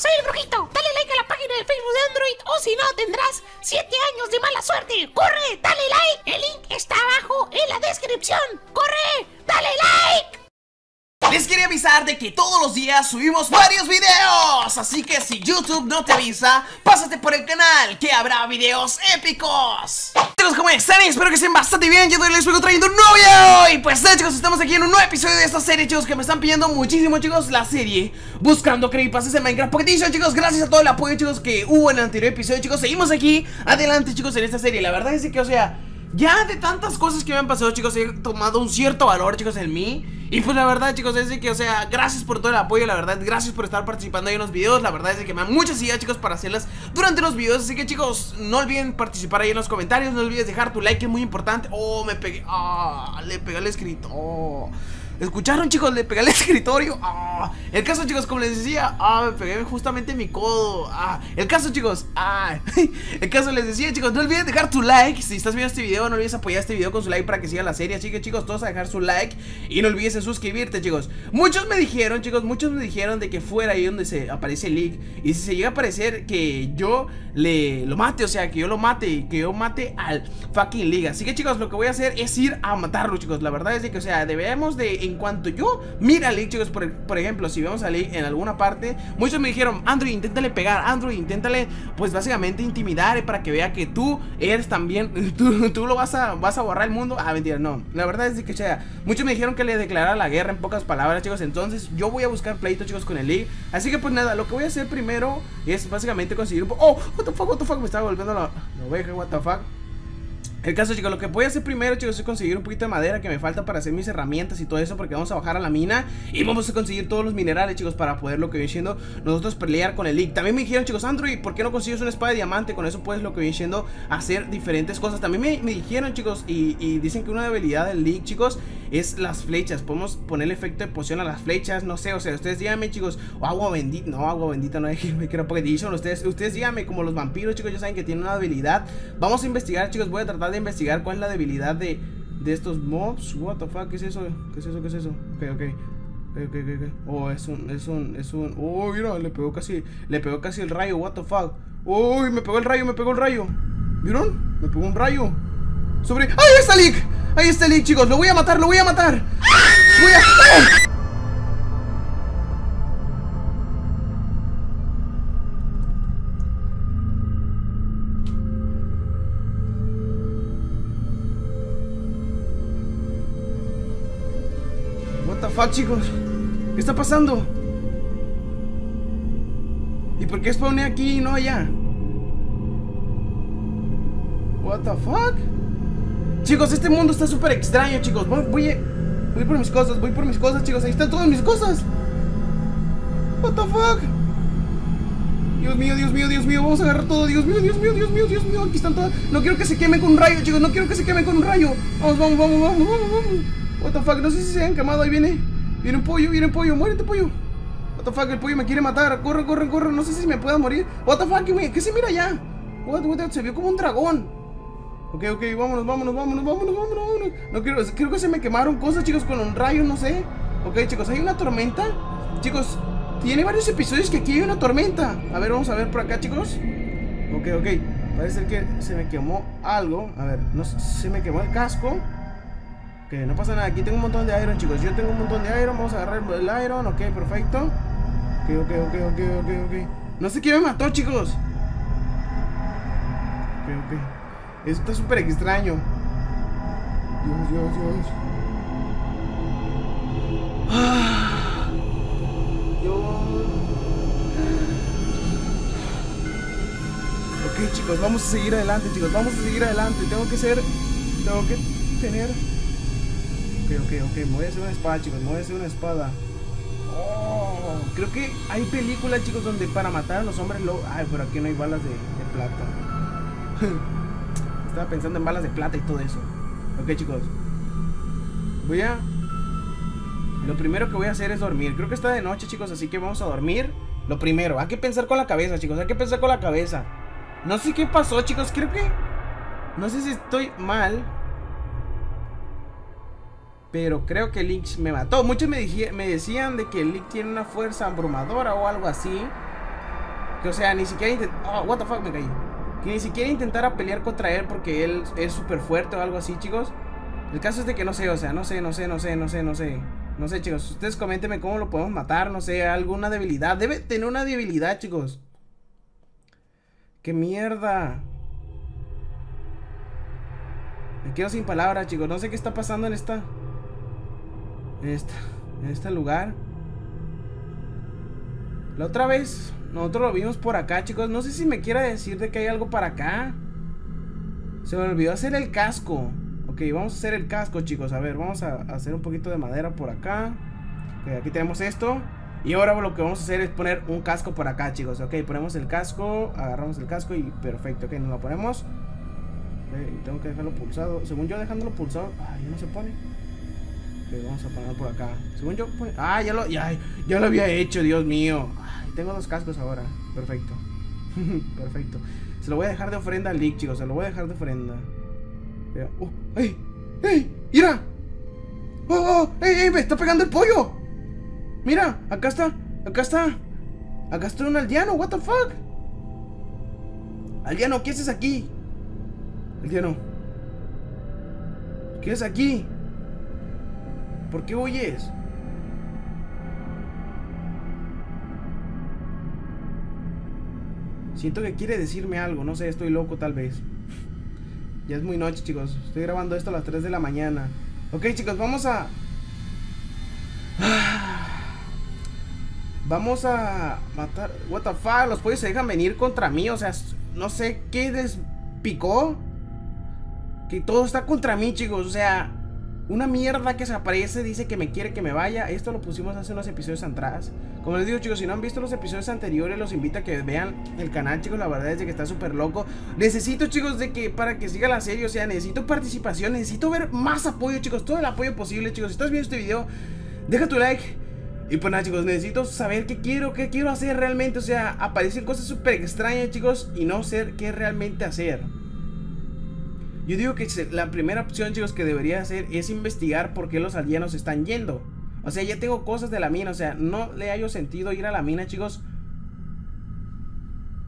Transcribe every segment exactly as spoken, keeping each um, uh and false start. soy el brujito. Dale like a la página de Facebook de Android o si no tendrás siete años de mala suerte. ¡Corre! ¡Dale like! El link está abajo en la descripción. ¡Corre! ¡Dale like! Les quería avisar de que todos los días subimos varios videos, así que si YouTube no te avisa, pásate por el canal que habrá videos épicos. Chicos, ¿cómo están? Espero que estén bastante bien. Yo les estoy trayendo un nuevo video. Y pues nada, chicos, estamos aquí en un nuevo episodio de esta serie, chicos, que me están pidiendo muchísimo, chicos, la serie Buscando Creepypastas en Minecraft Pocket Edition. Chicos, gracias a todo el apoyo, chicos, que hubo en el anterior episodio, chicos. Seguimos aquí adelante, chicos, en esta serie. La verdad es que, o sea, ya de tantas cosas que me han pasado, chicos, he tomado un cierto valor, chicos, en mí. Y pues la verdad, chicos, es de que, o sea, gracias por todo el apoyo, la verdad, gracias por estar participando ahí en los videos. La verdad es de que me dan muchas ideas, chicos, para hacerlas durante los videos. Así que, chicos, no olviden participar ahí en los comentarios. No olvides dejar tu like, que es muy importante. Oh, me pegué, ah, le pegué al escritor, oh. ¿Escucharon, chicos? Le pegué al escritorio, ah. El caso, chicos, como les decía, ah, me pegué justamente en mi codo, ah. El caso, chicos, ah. El caso, les decía, chicos, no olviden dejar tu like. Si estás viendo este video, no olvides apoyar este video con su like para que siga la serie, así que, chicos, todos a dejar su like. Y no olvides suscribirte, chicos. Muchos me dijeron, chicos, muchos me dijeron de que fuera ahí donde se aparece League, y si se llega a aparecer, que yo le lo mate, o sea, que yo lo mate, que yo mate al fucking League. Así que, chicos, lo que voy a hacer es ir a matarlo, chicos. La verdad es de que, o sea, debemos de, en cuanto yo mira a League, chicos, por, por ejemplo, si vemos a League en alguna parte, muchos me dijeron, Android, inténtale pegar, Android, inténtale, pues básicamente intimidar para que vea que tú eres también, tú, tú lo vas a, vas a borrar el mundo. Ah, mentira, no, la verdad es de que, o sea, muchos me dijeron que le declarara la guerra en pocas palabras, chicos. Entonces yo voy a buscar pleito, chicos, con el League. Así que pues nada, lo que voy a hacer primero es básicamente conseguir un... Oh, what the fuck, what the fuck, me estaba volviendo la, la oveja, what the fuck. El caso, chicos, lo que voy a hacer primero, chicos, es conseguir un poquito de madera que me falta para hacer mis herramientas y todo eso, porque vamos a bajar a la mina y vamos a conseguir todos los minerales, chicos, para poder, lo que viene siendo, nosotros pelear con el League. También me dijeron, chicos, Android, ¿por qué no consigues una espada de diamante? Con eso puedes, lo que viene siendo, hacer diferentes cosas. También me, me dijeron, chicos, y, y dicen que una debilidad del League, chicos, es las flechas. Podemos ponerle efecto de poción a las flechas, no sé, o sea, ustedes díganme, chicos, o agua bendita, no, agua bendita no hay que ir porque dicen ustedes, ustedes díganme, como los vampiros, chicos, ya saben que tienen una debilidad. Vamos a investigar, chicos, voy a tratar de investigar cuál es la debilidad de, de estos mobs. What the fuck, ¿qué es eso? ¿Qué es eso? ¿Qué es eso? Ok, ok, ok, ok, okay. Oh, es un, es un, es un oh, mira, le pegó casi, le pegó casi el rayo. What the fuck. Uy, oh, me pegó el rayo, me pegó el rayo. ¿Vieron? Me pegó un rayo. Sobre... ¡Ahí está Lick! Ahí está Lick, chicos, lo voy a matar, lo voy a matar. Voy a... ¡Ah! Fuck, chicos, ¿qué está pasando? ¿Y por qué spawné aquí y no allá? What the fuck. Chicos, este mundo está súper extraño, chicos. Voy, voy, voy por mis cosas, voy por mis cosas, chicos. Ahí están todas mis cosas. What the fuck. Dios mío, Dios mío, Dios mío, vamos a agarrar todo. Dios mío, Dios mío, Dios mío, Dios mío. Aquí están todas. No quiero que se quemen con un rayo, chicos. No quiero que se quemen con un rayo. Vamos, vamos, vamos, vamos, vamos, vamos. What the fuck, no sé si se han quemado, ahí viene. Viene un pollo, viene un pollo, muérete pollo. What the fuck, el pollo me quiere matar, corre, corre, corre. No sé si me pueda morir, what the fuck, ¿qué, qué se mira allá? What, what, what, se vio como un dragón. Ok, ok, vámonos, vámonos, vámonos, vámonos, vámonos, vámonos. No quiero, creo que se me quemaron cosas, chicos, con un rayo, no sé. Ok, chicos, hay una tormenta. Chicos, tiene varios episodios que aquí hay una tormenta. A ver, vamos a ver por acá, chicos. Ok, ok, parece que se me quemó algo, a ver, no sé, se me quemó el casco. Ok, no pasa nada, aquí tengo un montón de iron, chicos. Yo tengo un montón de iron, vamos a agarrar el iron. Ok, perfecto. Ok, ok, ok, ok, ok, ok. No sé quién me mató, chicos. Ok, ok. Esto está súper extraño. Dios, Dios, Dios. Ah, Dios. Ok, chicos, vamos a seguir adelante, chicos. Vamos a seguir adelante, tengo que ser... Tengo que tener... Ok, ok, ok, me voy a hacer una espada, chicos, me voy a hacer una espada. Oh, creo que hay películas, chicos, donde para matar a los hombres lo... Ay, pero aquí no hay balas de, de plata. Estaba pensando en balas de plata y todo eso. Ok, chicos, voy a... Lo primero que voy a hacer es dormir. Creo que está de noche, chicos, así que vamos a dormir. Lo primero, hay que pensar con la cabeza, chicos. Hay que pensar con la cabeza. No sé qué pasó, chicos, creo que... No sé si estoy mal, pero creo que Lick me mató. Muchos me, me decían de que Lick tiene una fuerza abrumadora o algo así. Que, o sea, ni siquiera intentara... Oh, what the fuck, me caí. Que ni siquiera intentara pelear contra él porque él es súper fuerte o algo así, chicos. El caso es de que no sé, o sea, no sé, no sé, no sé, no sé, no sé. No sé, chicos, ustedes coméntenme cómo lo podemos matar, no sé, alguna debilidad. Debe tener una debilidad, chicos. ¡Qué mierda! Me quedo sin palabras, chicos. No sé qué está pasando en esta... En esta... En este lugar. La otra vez nosotros lo vimos por acá, chicos. No sé si me quiera decir de que hay algo para acá. Se me olvidó hacer el casco. Ok, vamos a hacer el casco, chicos. A ver, vamos a hacer un poquito de madera por acá. Ok, aquí tenemos esto. Y ahora lo que vamos a hacer es poner un casco por acá, chicos. Ok, ponemos el casco. Agarramos el casco y perfecto. Ok, nos lo ponemos. Okay, tengo que dejarlo pulsado. Según yo, dejándolo pulsado. Ah, ya no se pone. Ok, vamos a ponerlo por acá. Según yo, pues... Ah, ya lo, ya, ya lo había hecho, Dios mío. Ay, tengo dos cascos ahora. Perfecto. Perfecto. Se lo voy a dejar de ofrenda al League, chicos. Se lo voy a dejar de ofrenda. Oh, ¡Ey! ¡Ey! ¡Mira! ¡Oh! ¡Oh! ¡Ey! ¡Ey! ¡Me está pegando el pollo! ¡Mira! ¡Acá está! ¡Acá está! ¡Acá está un aldeano! ¡What the fuck! ¡Aldeano! ¿Qué haces aquí? ¡Aldeano! ¿Qué haces aquí? ¿Por qué huyes? Siento que quiere decirme algo. No sé, estoy loco tal vez. Ya es muy noche, chicos. Estoy grabando esto a las tres de la mañana. Ok, chicos, vamos a... Vamos a matar... What the fuck, los pollos se dejan venir contra mí. O sea, no sé qué les picó, que todo está contra mí, chicos. O sea, una mierda que se aparece, dice que me quiere que me vaya. Esto lo pusimos hace unos episodios atrás. Como les digo, chicos, si no han visto los episodios anteriores, los invito a que vean el canal, chicos. La verdad es de que está súper loco. Necesito, chicos, de que para que siga la serie, o sea, necesito participación, necesito ver más apoyo, chicos. Todo el apoyo posible, chicos. Si estás viendo este video, deja tu like. Y pues nada, chicos, necesito saber qué quiero, qué quiero hacer realmente. O sea, aparecen cosas súper extrañas, chicos, y no sé qué realmente hacer. Yo digo que la primera opción, chicos, que debería hacer es investigar por qué los aldeanos están yendo. O sea, ya tengo cosas de la mina, o sea, no le hallo sentido ir a la mina, chicos.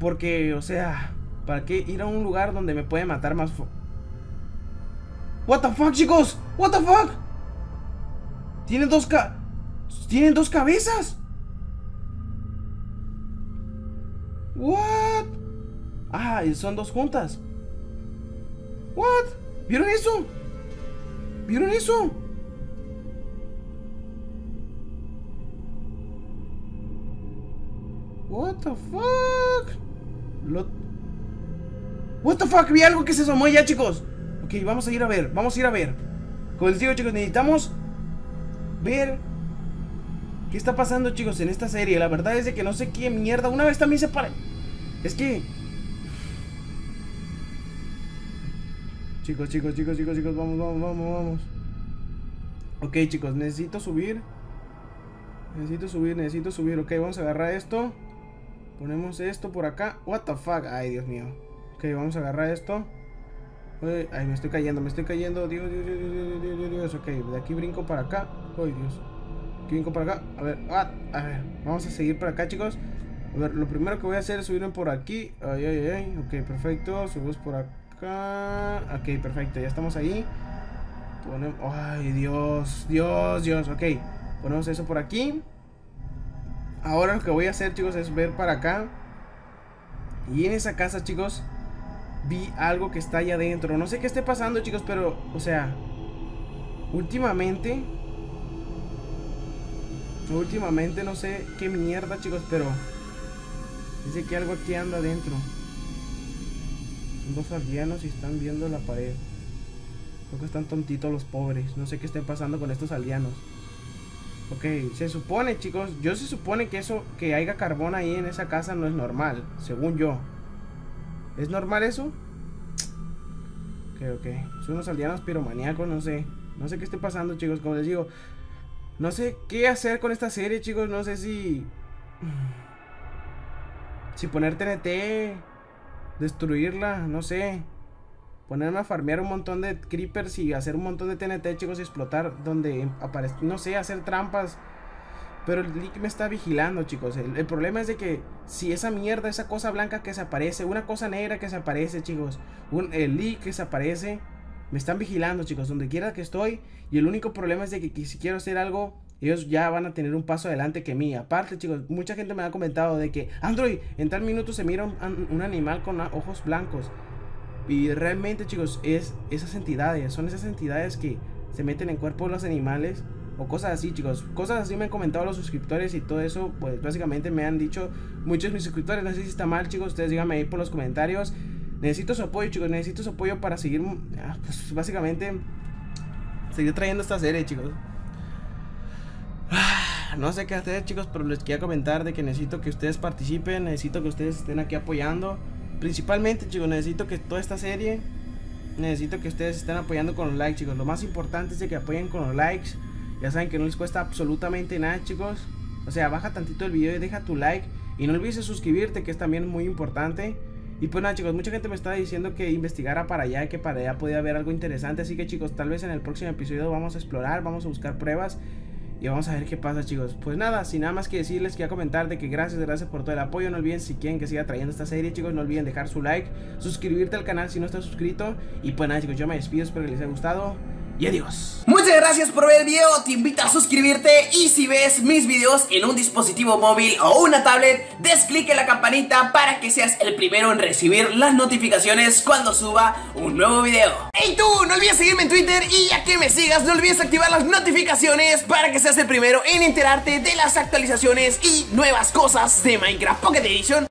Porque, o sea, ¿para qué ir a un lugar donde me puede matar más? What the fuck, chicos, what the fuck. Tienen dos ca... Tienen dos cabezas. What. Ah, son dos juntas. What? ¿Vieron eso? ¿Vieron eso? What the fuck? Lo... What the fuck? Vi algo que se asomó ya, chicos. Ok, vamos a ir a ver, vamos a ir a ver. Como les digo, chicos, necesitamos ver qué está pasando, chicos, en esta serie. La verdad es de que no sé qué mierda. Una vez también se para... Es que... Chicos, chicos, chicos, chicos, chicos, vamos, vamos, vamos, vamos. Ok, chicos, necesito subir. Necesito subir, necesito subir. Ok, vamos a agarrar esto. Ponemos esto por acá. What the fuck, ay, Dios mío. Ok, vamos a agarrar esto. Ay, me estoy cayendo, me estoy cayendo. Dios, Dios, Dios, Dios, Dios, Dios, Dios. Ok, de aquí brinco para acá. Ay, Dios. Aquí brinco para acá, a ver, ah, a ver. Vamos a seguir para acá, chicos. A ver, lo primero que voy a hacer es subirme por aquí. Ay, ay, ay, ok, perfecto. Subimos por acá. Ok, perfecto, ya estamos ahí. Ponemos... Ay, Dios, Dios, Dios, ok. Ponemos eso por aquí. Ahora lo que voy a hacer, chicos, es ver para acá. Y en esa casa, chicos, vi algo que está allá adentro. No sé qué esté pasando, chicos, pero, o sea, Últimamente Últimamente no sé qué mierda, chicos, pero dice que algo aquí anda adentro. Son dos aldeanos y están viendo la pared. Creo que están tontitos los pobres. No sé qué estén pasando con estos aldeanos. Ok, se supone, chicos, yo se supone que eso, que haya carbón ahí en esa casa no es normal, según yo. ¿Es normal eso? Ok, ok. Son unos aldeanos piromaníacos, no sé. No sé qué esté pasando, chicos, como les digo. No sé qué hacer con esta serie, chicos. No sé si... Si poner T N T... Destruirla, no sé. Ponerme a farmear un montón de creepers y hacer un montón de T N T, chicos, y explotar donde aparezca, no sé, hacer trampas. Pero el League me está vigilando, chicos. El, el problema es de que si esa mierda, esa cosa blanca que se aparece, una cosa negra que se aparece, chicos, un, el League que se aparece, me están vigilando, chicos, donde quiera que estoy. Y el único problema es de que, que si quiero hacer algo, ellos ya van a tener un paso adelante que mí. Aparte, chicos, mucha gente me ha comentado de que Android, en tal minuto se mira un, un animal con ojos blancos. Y realmente, chicos, es esas entidades, son esas entidades que se meten en cuerpos de los animales o cosas así, chicos. Cosas así me han comentado los suscriptores y todo eso. Pues básicamente me han dicho muchos de mis suscriptores. No sé si está mal, chicos, ustedes díganme ahí por los comentarios. Necesito su apoyo, chicos, necesito su apoyo para seguir, pues básicamente seguir trayendo esta serie, chicos. No sé qué hacer, chicos, pero les quería comentar de que necesito que ustedes participen, necesito que ustedes estén aquí apoyando. Principalmente, chicos, necesito que toda esta serie, necesito que ustedes estén apoyando con los likes, chicos. Lo más importante es de que apoyen con los likes. Ya saben que no les cuesta absolutamente nada, chicos. O sea, baja tantito el video y deja tu like. Y no olvides suscribirte, que es también muy importante. Y pues nada, chicos, mucha gente me estaba diciendo que investigara para allá, que para allá podía haber algo interesante. Así que, chicos, tal vez en el próximo episodio vamos a explorar, vamos a buscar pruebas y vamos a ver qué pasa, chicos. Pues nada, sin nada más que decirles, quería comentar de que gracias, gracias por todo el apoyo. No olviden, si quieren que siga trayendo esta serie, chicos, no olviden dejar su like, suscribirte al canal si no estás suscrito. Y pues nada, chicos, yo me despido, espero que les haya gustado y adiós. Muchas gracias por ver el video, te invito a suscribirte. Y si ves mis videos en un dispositivo móvil o una tablet, des clic en la campanita para que seas el primero en recibir las notificaciones cuando suba un nuevo video. Y tú, no olvides seguirme en Twitter, y ya que me sigas, no olvides activar las notificaciones para que seas el primero en enterarte de las actualizaciones y nuevas cosas de Minecraft Pocket Edition.